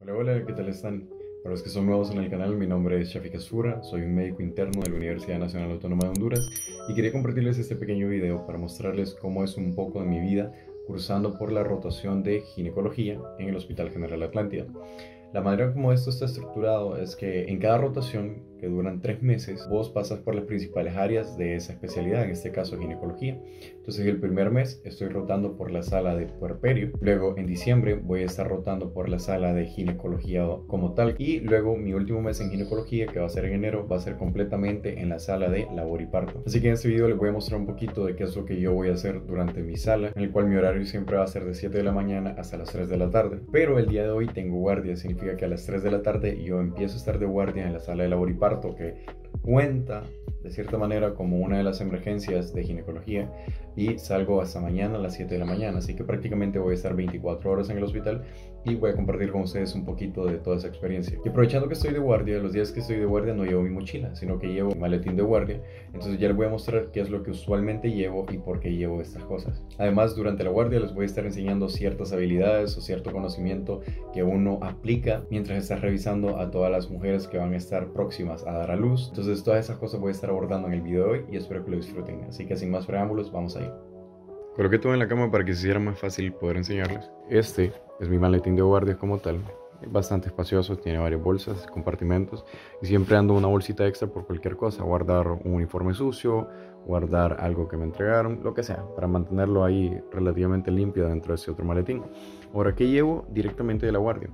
Hola, hola, ¿qué tal están? Para los que son nuevos en el canal, mi nombre es Shafick Asfura, soy un médico interno de la Universidad Nacional Autónoma de Honduras y quería compartirles este pequeño video para mostrarles cómo es un poco de mi vida cursando por la rotación de ginecología en el Hospital General Atlántida. La manera como esto está estructurado es que en cada rotación, que duran 3 meses, vos pasas por las principales áreas de esa especialidad, en este caso ginecología. Entonces el primer mes estoy rotando por la sala de puerperio, luego en diciembre voy a estar rotando por la sala de ginecología como tal, y luego mi último mes en ginecología, que va a ser en enero, va a ser completamente en la sala de labor y parto. Así que en este video les voy a mostrar un poquito de qué es lo que yo voy a hacer durante mi sala, en el cual mi horario siempre va a ser de 7 de la mañana hasta las 3 de la tarde, pero el día de hoy tengo guardia, significa que a las 3 de la tarde yo empiezo a estar de guardia en la sala de labor y parto, que cuenta de cierta manera como una de las emergencias de ginecología, y salgo hasta mañana a las 7 de la mañana, así que prácticamente voy a estar 24 horas en el hospital y voy a compartir con ustedes un poquito de toda esa experiencia. Y aprovechando que estoy de guardia, los días que estoy de guardia no llevo mi mochila, sino que llevo mi maletín de guardia, entonces ya les voy a mostrar qué es lo que usualmente llevo y por qué llevo estas cosas. Además, durante la guardia les voy a estar enseñando ciertas habilidades o cierto conocimiento que uno aplica mientras estás revisando a todas las mujeres que van a estar próximas a dar a luz. Entonces todas esas cosas voy a estar abordando en el video de hoy y espero que lo disfruten, así que sin más preámbulos vamos a ir. Coloqué todo en la cama para que se hiciera más fácil poder enseñarles. Este es mi maletín de guardia como tal, es bastante espacioso, tiene varias bolsas, compartimentos, y siempre ando una bolsita extra por cualquier cosa, guardar un uniforme sucio, guardar algo que me entregaron, lo que sea, para mantenerlo ahí relativamente limpio dentro de ese otro maletín. Ahora, ¿qué llevo directamente de la guardia?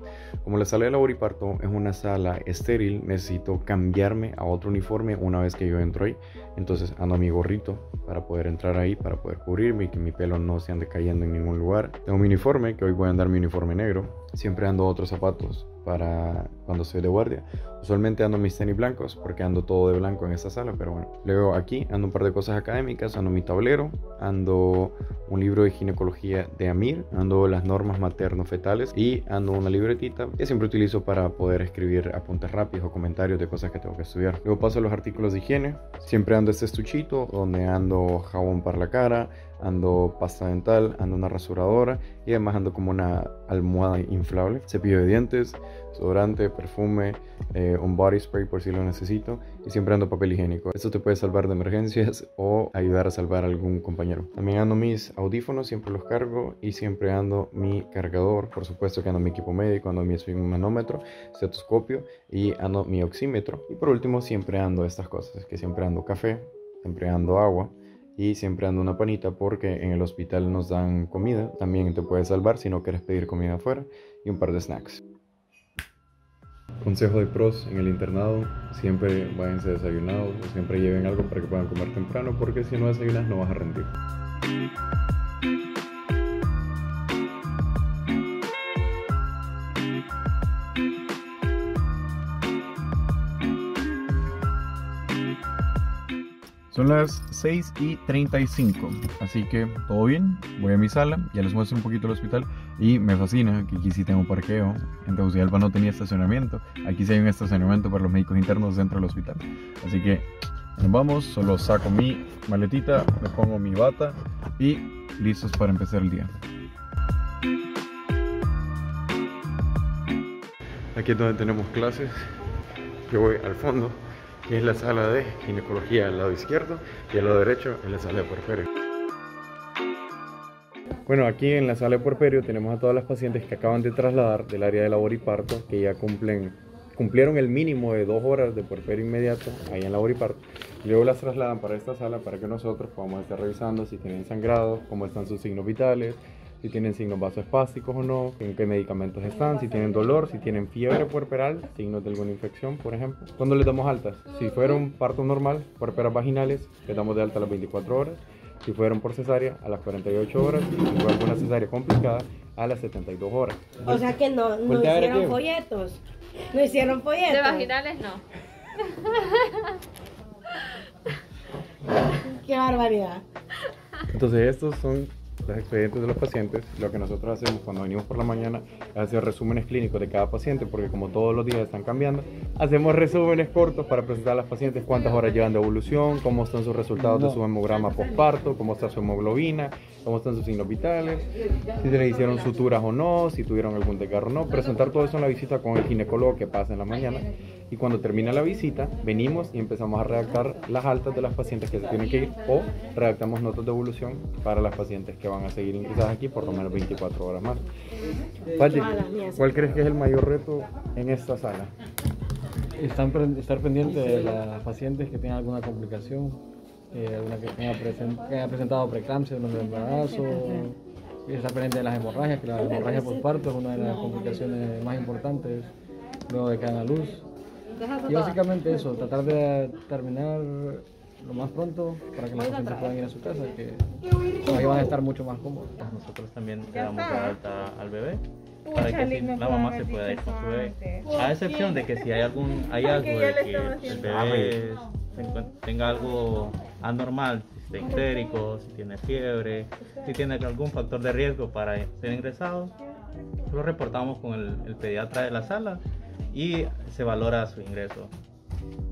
Como la sala de labor y parto es una sala estéril, necesito cambiarme a otro uniforme una vez que yo entro ahí, entonces ando mi gorrito para poder entrar ahí, para poder cubrirme y que mi pelo no se ande cayendo en ningún lugar. Tengo mi uniforme, que hoy voy a andar mi uniforme negro. Siempre ando otros zapatos para cuando estoy de guardia. Usualmente ando mis tenis blancos porque ando todo de blanco en esta sala, pero bueno. Luego aquí ando un par de cosas académicas, ando mi tablero, ando un libro de ginecología de Amir, ando las normas materno-fetales y ando una libretita que siempre utilizo para poder escribir apuntes rápidos o comentarios de cosas que tengo que estudiar. Luego paso a los artículos de higiene, siempre ando este estuchito donde ando jabón para la cara, ando pasta dental, ando una rasuradora y además ando como una almohada inflable, cepillo de dientes, desodorante, perfume, un body spray por si lo necesito, y siempre ando papel higiénico. Esto te puede salvar de emergencias o ayudar a salvar a algún compañero. También ando mis audífonos, siempre los cargo, y siempre ando mi cargador, por supuesto que ando mi equipo médico, ando mi manómetro, estetoscopio y ando mi oxímetro. Y por último siempre ando estas cosas, que siempre ando café, siempre ando agua y siempre ando una panita, porque en el hospital nos dan comida, también te puede salvar si no quieres pedir comida afuera, y un par de snacks. Consejo de pros en el internado: siempre váyanse desayunados o siempre lleven algo para que puedan comer temprano, porque si no desayunas no vas a rendir. Son las 6:35, así que todo bien, voy a mi sala, ya les muestro un poquito el hospital, y me fascina que aquí sí tengo parqueo. En Tegucigalpa no tenía estacionamiento, aquí sí hay un estacionamiento para los médicos internos dentro del hospital. Así que nos vamos, solo saco mi maletita, me pongo mi bata y listos para empezar el día. Aquí es donde tenemos clases, yo voy al fondo, que es la sala de ginecología al lado izquierdo, y al lado derecho es la sala de puerperio. Bueno, aquí en la sala de puerperio tenemos a todas las pacientes que acaban de trasladar del área de labor y parto, que ya cumplieron el mínimo de 2 horas de puerperio inmediato ahí en labor y parto. Luego las trasladan para esta sala para que nosotros podamos estar revisando si tienen sangrado, cómo están sus signos vitales, si tienen signos vasoespásticos o no, en qué medicamentos están, si tienen dolor, si tienen fiebre puerperal, signos de alguna infección, por ejemplo. ¿Cuándo les damos altas? Si fueron parto normal, puerperas vaginales, les damos de alta a las 24 horas. Si fueron por cesárea, a las 48 horas. Y si fue alguna cesárea complicada, a las 72 horas. O sea que no hicieron folletos. No hicieron folletos. De vaginales no. Qué barbaridad. Entonces estos son los expedientes de los pacientes, lo que nosotros hacemos cuando venimos por la mañana es hacer resúmenes clínicos de cada paciente, porque como todos los días están cambiando, hacemos resúmenes cortos para presentar a las pacientes cuántas horas llevan de evolución, cómo están sus resultados de su hemograma postparto, cómo está su hemoglobina, cómo están sus signos vitales, si se le hicieron suturas o no, si tuvieron algún desgarro o no. Presentar todo eso en la visita con el ginecólogo que pasa en la mañana, y cuando termina la visita venimos y empezamos a redactar las altas de las pacientes que se tienen que ir, o redactamos notas de evolución para las pacientes que van a seguir ingresadas aquí por lo menos 24 horas más. Pati, ¿cuál crees que es el mayor reto en esta sala? Estar pendiente de las pacientes que tengan alguna complicación, alguna que haya presentado preeclampsia durante el embarazo, estar pendiente de las hemorragias, que la hemorragia postparto es una de las complicaciones más importantes luego de que dan a luz. Y básicamente eso, tratar de terminar lo más pronto para que las pacientes puedan ir a su casa, que ahí van a estar mucho más cómodos. Nosotros también le damos la alta al bebé para que si la mamá se pueda ir con su bebé, a excepción de que si hay algún hallazgo de que el bebé tenga algo anormal, si está histérico, si tiene fiebre, si tiene algún factor de riesgo para ser ingresado, lo reportamos con el pediatra de la sala y se valora su ingreso.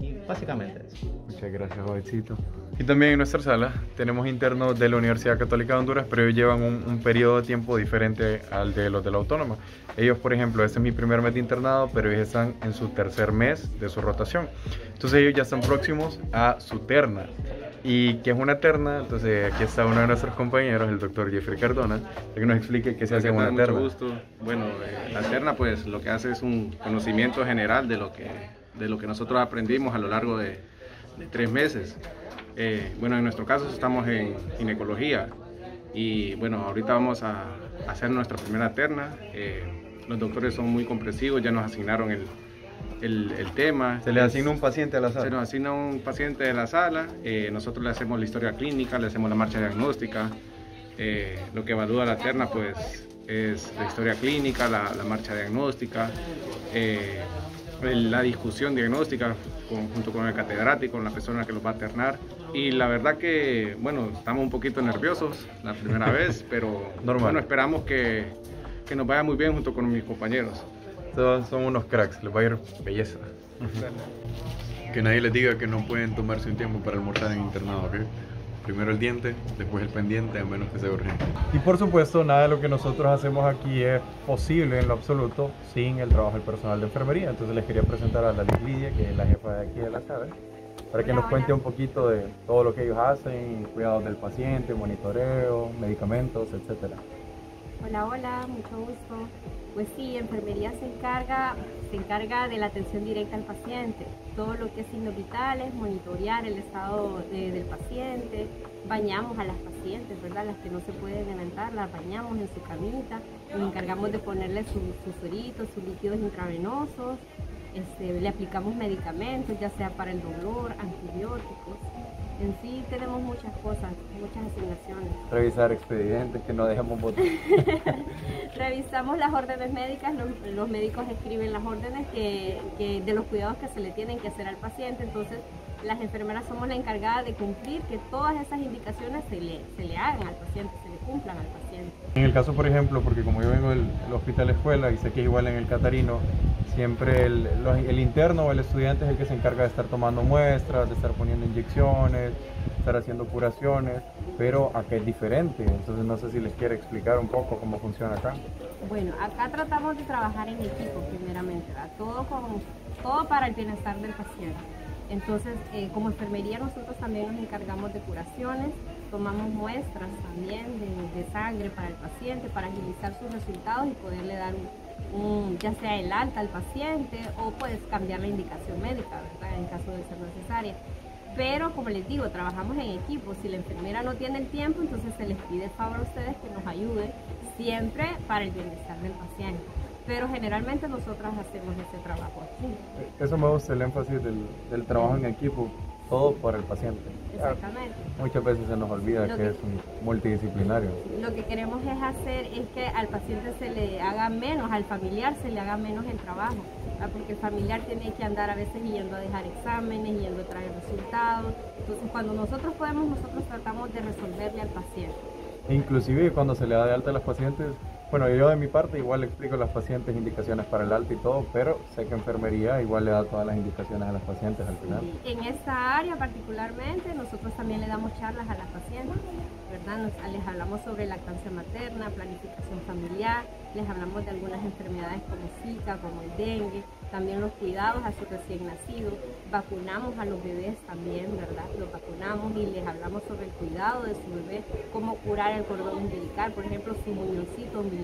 Y básicamente eso. Muchas gracias, jovencito. Y también en nuestra sala tenemos internos de la Universidad Católica de Honduras, pero ellos llevan un periodo de tiempo diferente al de los de la Autónoma. Ellos, por ejemplo, este es mi primer mes de internado, pero ellos están en su tercer mes de su rotación. Entonces ellos ya están próximos a su terna. ¿Y qué es una terna? Entonces aquí está uno de nuestros compañeros, el doctor Jeffrey Cardona, que nos explique qué se hace una terna. Mucho gusto. Bueno, la terna pues lo que hace es un conocimiento general de lo que nosotros aprendimos a lo largo de 3 meses. Bueno, en nuestro caso estamos en ginecología y bueno, ahorita vamos a hacer nuestra primera terna. Los doctores son muy comprensivos, ya nos asignaron el tema. ¿Se le asigna un paciente a la sala? Se nos asigna un paciente de la sala, nosotros le hacemos la historia clínica, le hacemos la marcha diagnóstica. Lo que evalúa la terna pues es la historia clínica, la marcha diagnóstica, la discusión diagnóstica junto con el catedrático, con la persona que los va a ternar. Y la verdad que, bueno, estamos un poquito nerviosos la primera vez, pero normal. Bueno, esperamos que nos vaya muy bien junto con mis compañeros. Todos son unos cracks, les va a ir belleza. Que nadie les diga que no pueden tomarse un tiempo para almorzar en internado, ¿ok? Primero el diente, después el pendiente, a menos que sea urgente. Y por supuesto, nada de lo que nosotros hacemos aquí es posible en lo absoluto sin el trabajo del personal de enfermería. Entonces les quería presentar a la Lizlidia, que es la jefa de aquí de la sala, para que nos cuente un poquito de todo lo que ellos hacen, cuidados del paciente, monitoreo, medicamentos, etc. Hola, hola, mucho gusto. Pues sí, enfermería se encarga de la atención directa al paciente, todo lo que es signos vitales, monitorear el estado del paciente, bañamos a las pacientes, ¿verdad? Las que no se pueden levantar, las bañamos en su camita, nos encargamos de ponerle sus soritos, sus líquidos intravenosos, le aplicamos medicamentos, ya sea para el dolor, antibióticos. En sí tenemos muchas cosas, muchas asignaciones. Revisar expedientes, que no dejamos botar. Revisamos las órdenes médicas, los médicos escriben las órdenes de los cuidados que se le tienen que hacer al paciente, entonces las enfermeras somos la encargada de cumplir que todas esas indicaciones se le hagan al paciente, se le cumplan al paciente. En el caso, por ejemplo, porque como yo vengo del hospital escuela y sé que es igual en el Catarino, siempre el interno o el estudiante es el que se encarga de estar tomando muestras, de estar poniendo inyecciones, de estar haciendo curaciones, pero acá es diferente, entonces no sé si les quiere explicar un poco cómo funciona acá. Bueno, acá tratamos de trabajar en equipo primeramente, todo para el bienestar del paciente. Entonces, como enfermería nosotros también nos encargamos de curaciones, tomamos muestras también de sangre para el paciente, para agilizar sus resultados y poderle dar ya sea el alta al paciente o puedes cambiar la indicación médica, ¿verdad? En caso de ser necesaria. Pero como les digo, trabajamos en equipo, si la enfermera no tiene el tiempo, entonces se les pide el favor a ustedes que nos ayuden siempre para el bienestar del paciente. Pero generalmente nosotras hacemos ese trabajo aquí. Eso me gusta, el énfasis del trabajo en equipo, todo para el paciente. Exactamente. Muchas veces se nos olvida que es multidisciplinario. Lo que queremos es hacer es que al paciente se le haga menos, al familiar se le haga menos el trabajo, ¿verdad? Porque el familiar tiene que andar a veces yendo a dejar exámenes, yendo a traer resultados. Entonces cuando nosotros podemos, nosotros tratamos de resolverle al paciente. E inclusive cuando se le da de alta a las pacientes, bueno, yo de mi parte igual le explico a las pacientes indicaciones para el alta y todo, pero sé que enfermería igual le da todas las indicaciones a las pacientes al final. Sí, en esta área particularmente nosotros también le damos charlas a las pacientes, ¿verdad? Les hablamos sobre lactancia materna, planificación familiar, les hablamos de algunas enfermedades como Zika, como el dengue, también los cuidados a su recién nacido, vacunamos a los bebés también, ¿verdad? Los vacunamos y les hablamos sobre el cuidado de su bebé, cómo curar el cordón umbilical, por ejemplo, su muñoncito umbilical.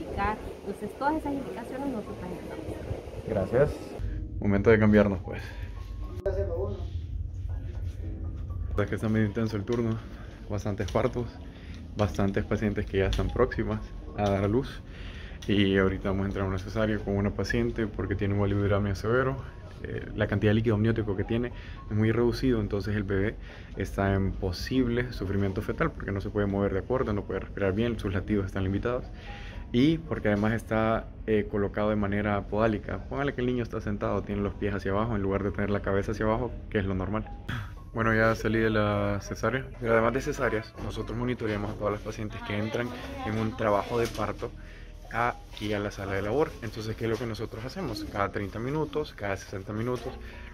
Entonces, todas esas indicaciones nosotros damos. Gracias. Momento de cambiarnos, pues. Es que está medio intenso el turno, bastantes partos, bastantes pacientes que ya están próximas a dar a luz. Y ahorita vamos a entrar a un cesárea con una paciente porque tiene un validuramio severo. La cantidad de líquido amniótico que tiene es muy reducido, entonces el bebé está en posible sufrimiento fetal porque no se puede mover de acuerdo, no puede respirar bien, sus latidos están limitados y porque además está colocado de manera podálica. Póngale que el niño está sentado, tiene los pies hacia abajo en lugar de tener la cabeza hacia abajo, que es lo normal. Bueno, ya salí de la cesárea. Pero además de cesáreas, nosotros monitoreamos a todas las pacientes que entran en un trabajo de parto aquí a la sala de labor. Entonces, ¿qué es lo que nosotros hacemos? Cada 30 minutos, cada 60 minutos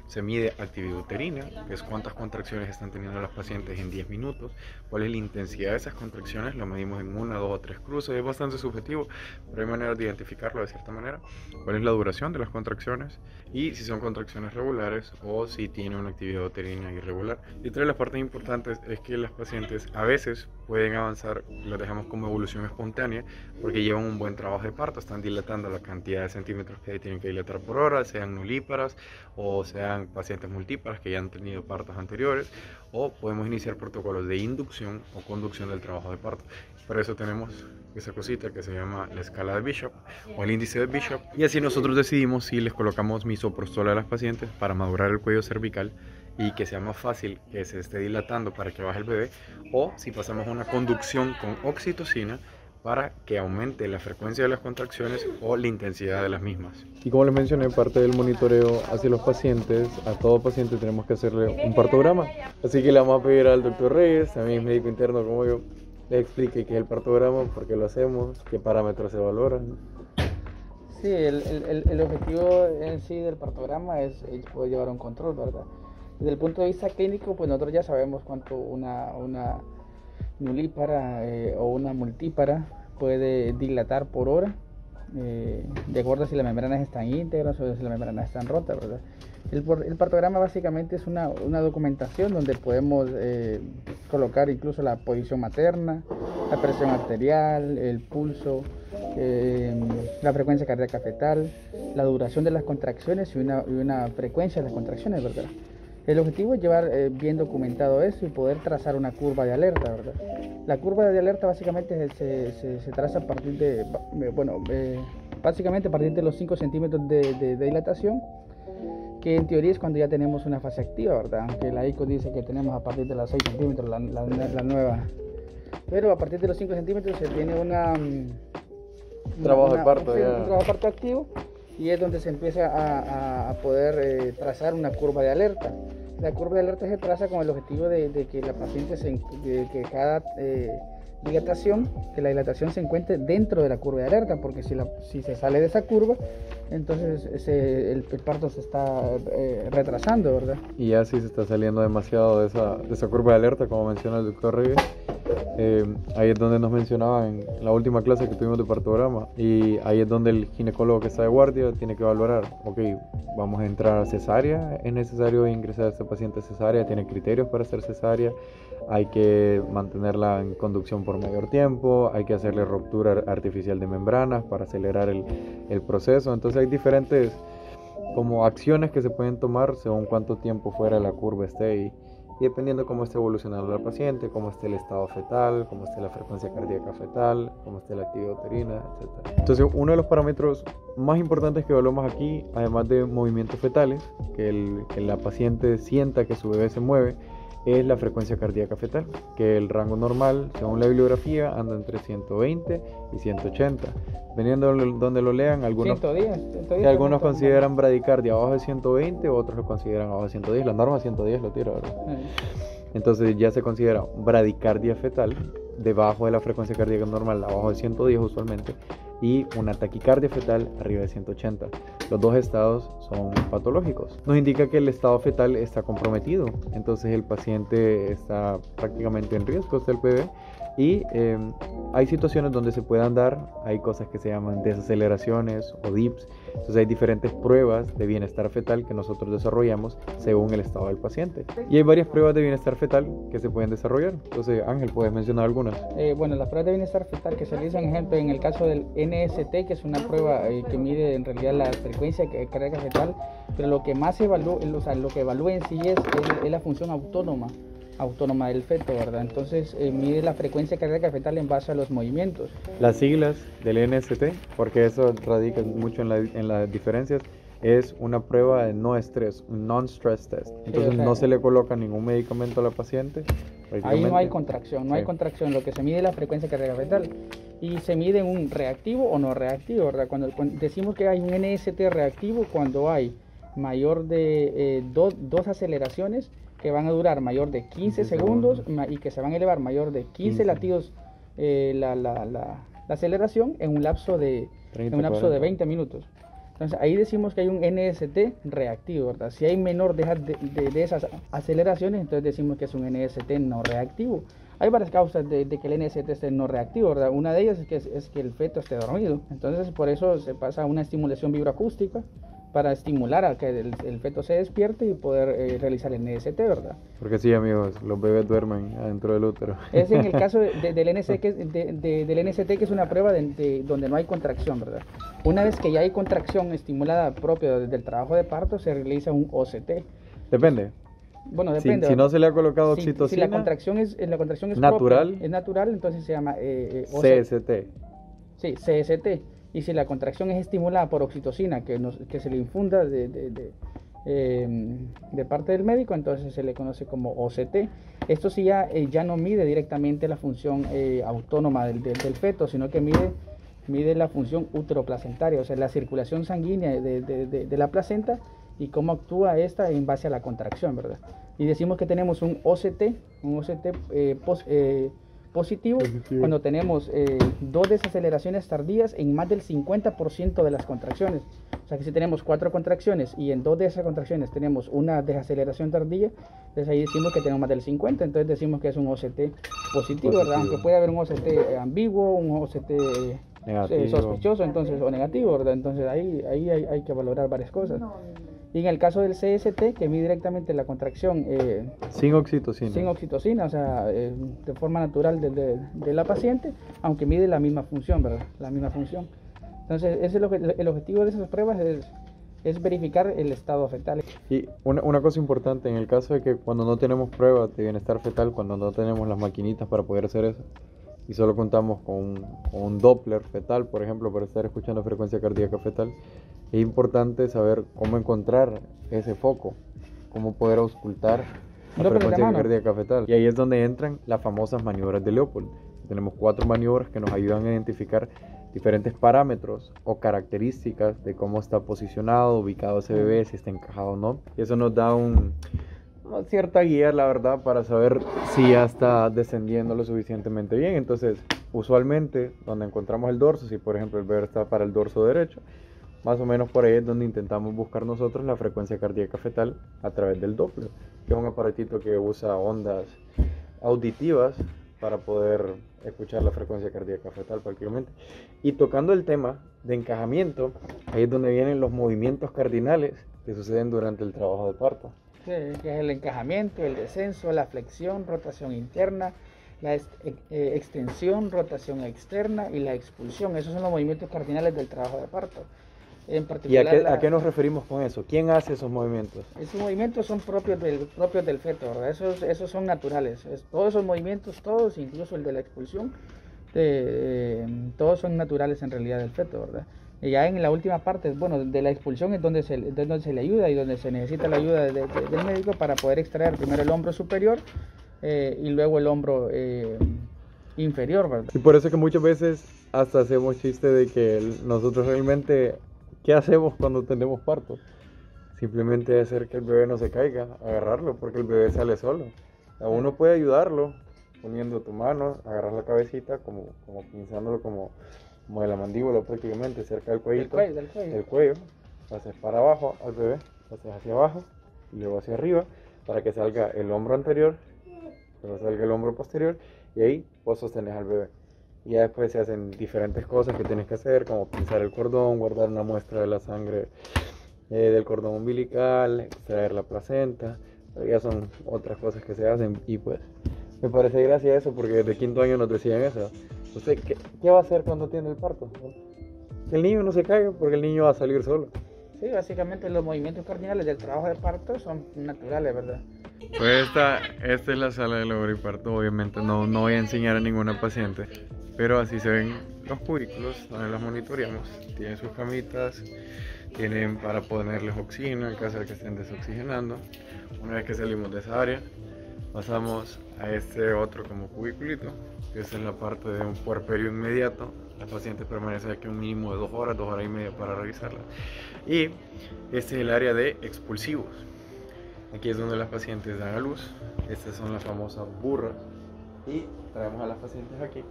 se mide actividad uterina, que es cuántas contracciones están teniendo las pacientes en 10 minutos, cuál es la intensidad de esas contracciones, lo medimos en 1, 2 o 3 cruces, es bastante subjetivo, pero hay maneras de identificarlo de cierta manera, cuál es la duración de las contracciones y si son contracciones regulares o si tiene una actividad uterina irregular. Y otra de las partes importantes es que las pacientes a veces pueden avanzar, las dejamos como evolución espontánea, porque llevan un buen trabajo de parto, están dilatando la cantidad de centímetros que tienen que dilatar por hora, sean nulíparas o sean pacientes multíparas que ya han tenido partos anteriores, o podemos iniciar protocolos de inducción o conducción del trabajo de parto. Para eso tenemos esa cosita que se llama la escala de Bishop o el índice de Bishop, y así nosotros decidimos si les colocamos misoprostola a las pacientes para madurar el cuello cervical y que sea más fácil que se esté dilatando para que baje el bebé, o si pasamos a una conducción con oxitocina para que aumente la frecuencia de las contracciones o la intensidad de las mismas. Y como les mencioné, parte del monitoreo hacia los pacientes, a todo paciente tenemos que hacerle un partograma. Así que le vamos a pedir al doctor Reyes, a mí es médico interno como yo, le explique qué es el partograma, por qué lo hacemos, qué parámetros se valoran. Sí, el objetivo en sí del partograma es poder llevar un control, ¿verdad? Desde el punto de vista clínico, pues nosotros ya sabemos cuánto una nulípara o una multípara puede dilatar por hora, de acuerdo a si las membranas están íntegras o si las membranas están rotas, ¿verdad? El partograma básicamente es una documentación donde podemos colocar incluso la posición materna, la presión arterial, el pulso, la frecuencia cardíaca fetal, la duración de las contracciones y una frecuencia de las contracciones, ¿verdad? El objetivo es llevar bien documentado eso y poder trazar una curva de alerta, ¿verdad? La curva de alerta básicamente se traza a partir de, básicamente a partir de los 5 centímetros de dilatación, que en teoría es cuando ya tenemos una fase activa, ¿verdad? Aunque la ICO dice que tenemos a partir de los 6 centímetros la nueva. Pero a partir de los 5 centímetros se tiene un trabajo de parto activo. Y es donde se empieza a poder trazar una curva de alerta. La curva de alerta se traza con el objetivo de que la paciente, que la dilatación se encuentre dentro de la curva de alerta, porque si se sale de esa curva, entonces el parto se está retrasando, ¿verdad? Y ya si se está saliendo demasiado de esa curva de alerta, como menciona el doctor Reyes, ahí es donde nos mencionaban en la última clase que tuvimos de partograma, y ahí es donde el ginecólogo que está de guardia tiene que valorar, ok, vamos a entrar a cesárea, es necesario ingresar a este paciente a cesárea, tiene criterios para hacer cesárea, hay que mantenerla en conducción por mayor tiempo, hay que hacerle ruptura artificial de membranas para acelerar el proceso. Entonces hay diferentes como acciones que se pueden tomar según cuánto tiempo fuera la curva esté ahí. Y dependiendo cómo esté evolucionando la paciente, cómo esté el estado fetal, cómo esté la frecuencia cardíaca fetal, cómo esté la actividad uterina, etc. Entonces, uno de los parámetros más importantes que evaluamos aquí, además de movimientos fetales, que la paciente sienta que su bebé se mueve, es la frecuencia cardíaca fetal, que el rango normal, según la bibliografía, anda entre 120 y 180. Dependiendo de donde lo lean, algunos consideran bradicardia abajo de 120, otros lo consideran abajo de 110. La norma 110 lo tira, ¿verdad? Entonces ya se considera bradicardia fetal, debajo de la frecuencia cardíaca normal, abajo de 110 usualmente, y una taquicardia fetal arriba de 180. Los dos estados son patológicos. Nos indica que el estado fetal está comprometido, entonces el paciente está prácticamente en riesgo, está el bebé, y hay situaciones donde se puedan dar, hay cosas que se llaman desaceleraciones o DIPS, entonces hay diferentes pruebas de bienestar fetal que nosotros desarrollamos según el estado del paciente. Y hay varias pruebas de bienestar fetal que se pueden desarrollar, entonces Ángel, ¿puedes mencionar algunas? Bueno, las pruebas de bienestar fetal que se realizan, ejemplo, en el caso del NST, que es una prueba que mide en realidad la frecuencia cardíaca fetal, pero lo que más se evalúa, o sea, lo que evalúa en sí es la función autónoma del feto, ¿verdad? Entonces mide la frecuencia cardíaca fetal en base a los movimientos. Las siglas del NST, porque eso radica mucho en las diferencias, es una prueba de no estrés, un non-stress test. Entonces no se le coloca ningún medicamento a la paciente. Ahí no hay contracción, no hay contracción. Lo que se mide es la frecuencia cardíaca fetal. Y se mide un reactivo o no reactivo, ¿verdad? Cuando decimos que hay un NST reactivo, cuando hay mayor de dos aceleraciones que van a durar mayor de 15 segundos y que se van a elevar mayor de 15 latidos la aceleración en un lapso de 20 minutos. Entonces ahí decimos que hay un NST reactivo, ¿verdad? Si hay menor de esas aceleraciones, entonces decimos que es un NST no reactivo. Hay varias causas de que el NST esté no reactivo, ¿verdad? Una de ellas es que el feto esté dormido. Entonces por eso se pasa a una estimulación vibroacústica para estimular a que el feto se despierte y poder realizar el NST, ¿verdad? Porque sí, amigos, los bebés duermen adentro del útero. Es en el caso del NST, que es una prueba donde no hay contracción, ¿verdad? Una vez que ya hay contracción estimulada propia del trabajo de parto, se realiza un OCT. Depende. Bueno, depende. Si no se le ha colocado oxitocina. Si la contracción es natural, propia, es natural, entonces se llama CST. Sí, CST. Y si la contracción es estimulada por oxitocina, que se le infunda de parte del médico, entonces se le conoce como OCT. Esto sí ya no mide directamente la función autónoma del feto, sino que mide la función uteroplacentaria, o sea, la circulación sanguínea de la placenta y cómo actúa esta en base a la contracción, ¿verdad? Y decimos que tenemos un OCT positivo cuando tenemos dos desaceleraciones tardías en más del 50% de las contracciones. O sea que si tenemos 4 contracciones y en 2 de esas contracciones tenemos una desaceleración tardía, entonces ahí decimos que tenemos más del 50%, entonces decimos que es un OCT positivo, ¿verdad? Aunque puede haber un OCT ambiguo, un OCT sospechoso, entonces, o negativo, ¿verdad? Entonces ahí hay que valorar varias cosas. Y en el caso del CST, que mide directamente la contracción sin oxitocina, o sea, de forma natural de la paciente, aunque mide la misma función, ¿verdad? La misma función. Entonces, ese es el objetivo de esas pruebas es verificar el estado fetal. Y una cosa importante, en el caso de que cuando no tenemos pruebas de bienestar fetal, cuando no tenemos las maquinitas para poder hacer eso, y solo contamos con un Doppler fetal, por ejemplo, para estar escuchando frecuencia cardíaca fetal, es importante saber cómo encontrar ese foco, cómo poder auscultar la frecuencia cardíaca fetal. Y ahí es donde entran las famosas maniobras de Leopold. Tenemos 4 maniobras que nos ayudan a identificar diferentes parámetros o características de cómo está posicionado, ubicado ese bebé, si está encajado o no. Y eso nos da una cierta guía, la verdad, para saber si ya está descendiendo lo suficientemente bien. Entonces, usualmente, donde encontramos el dorso, si por ejemplo el bebé está para el dorso derecho, más o menos por ahí es donde intentamos buscar nosotros la frecuencia cardíaca fetal a través del Doppler, que es un aparatito que usa ondas auditivas para poder escuchar la frecuencia cardíaca fetal prácticamente. Y tocando el tema de encajamiento, ahí es donde vienen los movimientos cardinales que suceden durante el trabajo de parto. Sí, que es el encajamiento, el descenso, la flexión, rotación interna, la extensión, rotación externa y la expulsión. Esos son los movimientos cardinales del trabajo de parto. En particular, ¿y a qué nos referimos con eso? ¿Quién hace esos movimientos? Esos movimientos son propios del feto, ¿verdad? Esos son naturales. Todos esos movimientos, todos, incluso el de la expulsión, todos son naturales en realidad del feto, ¿verdad? Y ya en la última parte, bueno, de la expulsión es donde se le ayuda y donde se necesita la ayuda del médico para poder extraer primero el hombro superior y luego el hombro inferior, ¿verdad? Y por eso que muchas veces hasta hacemos chiste de que nosotros realmente, ¿qué hacemos cuando tenemos parto? Simplemente hacer que el bebé no se caiga, agarrarlo, porque el bebé sale solo. A uno puede ayudarlo poniendo tu mano, agarrar la cabecita, como pinzándolo como de la mandíbula prácticamente, cerca del cuellito, el cuello, haces para abajo al bebé, haces hacia abajo y luego hacia arriba para que salga el hombro anterior, luego salga el hombro posterior y ahí vos sostenés al bebé. Y ya después se hacen diferentes cosas que tienes que hacer, como pinzar el cordón, guardar una muestra de la sangre del cordón umbilical, extraer la placenta. Ya son otras cosas que se hacen y pues me parece gracia eso, porque desde quinto año nos decían eso. Usted, ¿qué va a hacer cuando tiene el parto? Que el niño no se caiga, porque el niño va a salir solo. Sí, básicamente los movimientos cardinales del trabajo de parto son naturales, ¿verdad? Pues esta es la sala de labor y parto. Obviamente no voy a enseñar a ninguna paciente, pero así se ven los cubículos donde las monitoreamos. Tienen sus camitas, tienen para ponerles oxígeno en caso de que estén desoxigenando. Una vez que salimos de esa área, pasamos a este otro como cubiculito, que es en la parte de un puerperio inmediato. La paciente permanece aquí un mínimo de 2 horas, 2 horas y media para revisarla. Y este es el área de expulsivos. Aquí es donde las pacientes dan a luz. Estas son las famosas burras. Y traemos a las pacientes aquí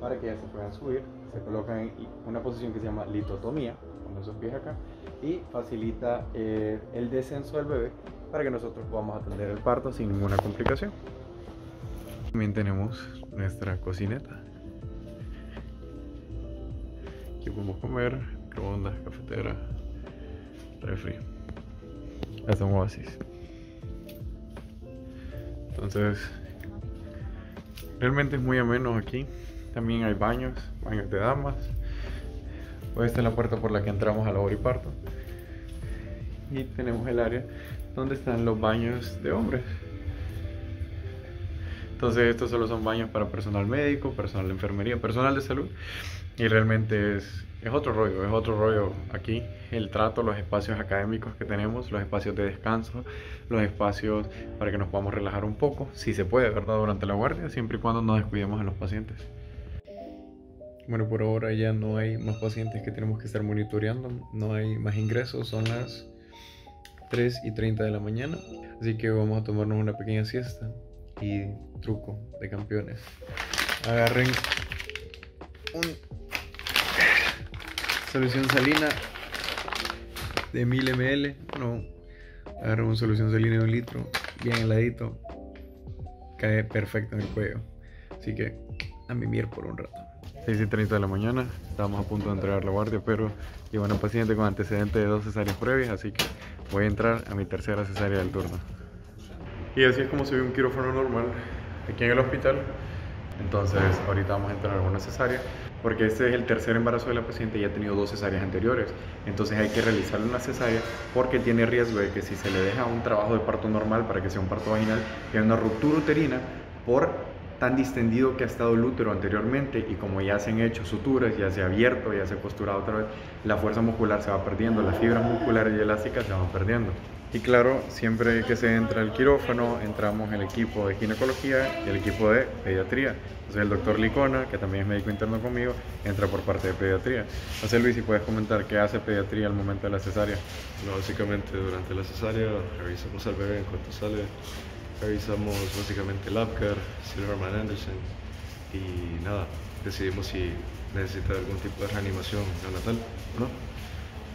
para que ya se puedan subir. Se colocan en una posición que se llama litotomía, con esos pies acá, y facilita el descenso del bebé para que nosotros podamos atender el parto sin ninguna complicación. También tenemos nuestra cocineta. Aquí podemos comer, microondas, cafetera, refri. Hasta un oasis. Entonces, realmente es muy ameno aquí. También hay baños de damas. Pues esta es la puerta por la que entramos a labor y parto. Y tenemos el área donde están los baños de hombres. Entonces estos solo son baños para personal médico, personal de enfermería, personal de salud. Y realmente es otro rollo, aquí. El trato, los espacios académicos que tenemos, los espacios de descanso, los espacios para que nos podamos relajar un poco, si se puede, ¿verdad? Durante la guardia, siempre y cuando no descuidemos a los pacientes. Bueno, por ahora ya no hay más pacientes que tenemos que estar monitoreando, no hay más ingresos, son las 3:30 de la mañana. Así que vamos a tomarnos una pequeña siesta. Y truco de campeones: agarren una solución salina de 1000 ml. No, agarren una solución salina de 1 litro, bien heladito, cae perfecto en el cuello. Así que a mimir por un rato. 6:30 de la mañana, estábamos a punto de entregar la guardia, pero llevo una paciente con antecedentes de 2 cesáreas previas, así que voy a entrar a mi 3.ª cesárea del turno. Y así es como se ve un quirófano normal aquí en el hospital. Entonces ahorita vamos a entrar a una cesárea, porque este es el 3er embarazo de la paciente y ha tenido 2 cesáreas anteriores. Entonces hay que realizarle una cesárea porque tiene riesgo de que, si se le deja un trabajo de parto normal para que sea un parto vaginal, hay una ruptura uterina por tan distendido que ha estado el útero anteriormente, y como ya se han hecho suturas, ya se ha abierto, ya se ha costurado otra vez, la fuerza muscular se va perdiendo, las fibras musculares y elásticas se van perdiendo. Y claro, siempre que se entra al quirófano, entramos el equipo de ginecología y el equipo de pediatría. Entonces el doctor Licona, que también es médico interno conmigo, entra por parte de pediatría. José Luis, si puedes comentar qué hace pediatría al momento de la cesárea. Bueno, básicamente durante la cesárea revisamos al bebé en cuanto sale. Revisamos básicamente el Apgar, Silverman Anderson, y nada, decidimos si necesita algún tipo de reanimación neonatal o no,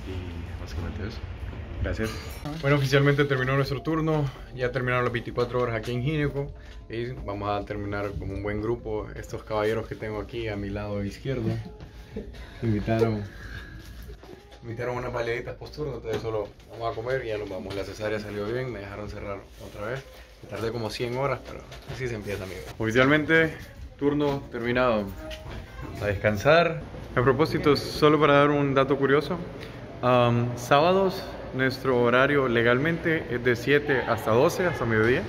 y básicamente eso. Gracias. Bueno, oficialmente terminó nuestro turno, ya terminaron las 24 horas aquí en Gineco, y vamos a terminar como un buen grupo. Estos caballeros que tengo aquí a mi lado izquierdo invitaron unas baleaditas posturno, entonces solo vamos a comer y ya nos vamos. La cesárea salió bien, me dejaron cerrar otra vez. Tardé como 100 horas, pero así se empieza, amigo. Oficialmente, turno terminado. A descansar. A propósito, solo para dar un dato curioso, sábados nuestro horario legalmente es de 7 hasta 12, hasta mediodía.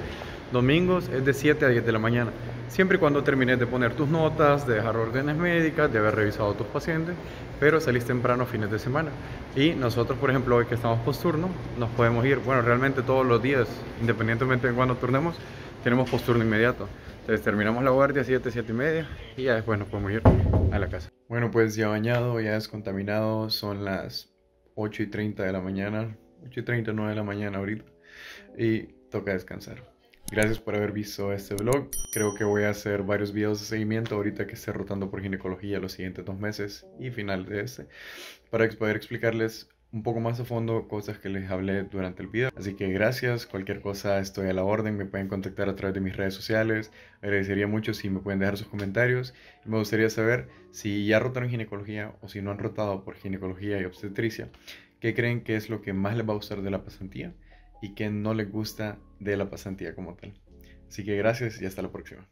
Domingos es de 7 a 10 de la mañana. Siempre y cuando termines de poner tus notas, de dejar órdenes médicas, de haber revisado a tus pacientes, pero salís temprano fines de semana. Y nosotros, por ejemplo, hoy que estamos posturno, nos podemos ir, bueno, realmente todos los días, independientemente de cuando turnemos, tenemos posturno inmediato. Entonces terminamos la guardia 7, 7 y media y ya después nos podemos ir a la casa. Bueno, pues ya bañado, ya descontaminado, son las 8:30 de la mañana, 8:30, 9 de la mañana ahorita, y toca descansar. Gracias por haber visto este vlog. Creo que voy a hacer varios videos de seguimiento ahorita que esté rotando por ginecología los siguientes 2 meses y final de este, para poder explicarles un poco más a fondo cosas que les hablé durante el video. Así que gracias, cualquier cosa estoy a la orden, me pueden contactar a través de mis redes sociales. Agradecería mucho si me pueden dejar sus comentarios. Me gustaría saber si ya rotaron ginecología o si no han rotado por ginecología y obstetricia, qué creen que es lo que más les va a gustar de la pasantía y qué no les gusta de la pasantía como tal. Así que gracias y hasta la próxima.